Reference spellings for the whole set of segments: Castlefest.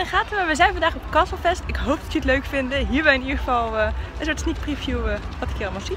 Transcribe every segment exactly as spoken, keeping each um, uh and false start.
in de gaten, maar we zijn vandaag op Castlefest. Ik hoop dat jullie het leuk vinden. Hierbij in ieder geval uh, een soort sneak preview uh, wat ik hier allemaal zie.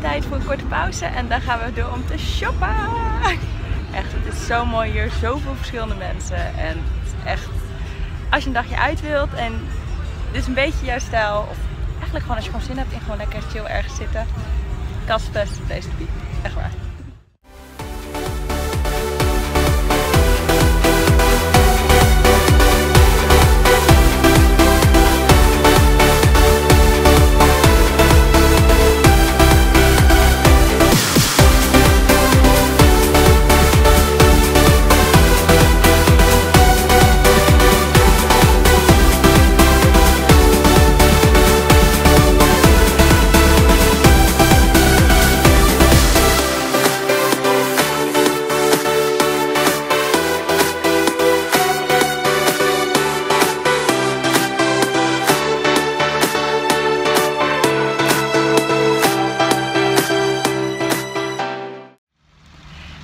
Tijd voor een korte pauze en dan gaan we door om te shoppen. Echt, het is zo mooi hier. Zoveel verschillende mensen. En het is echt, als je een dagje uit wilt en dit is een beetje jouw stijl. Of eigenlijk gewoon als je gewoon zin hebt in gewoon lekker chill ergens zitten. Castlefest, place to be. Echt waar.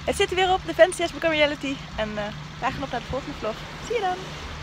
Het zit er weer op, de Fantasy is Become Reality. En uh, wij gaan op naar de volgende vlog. Zie je dan!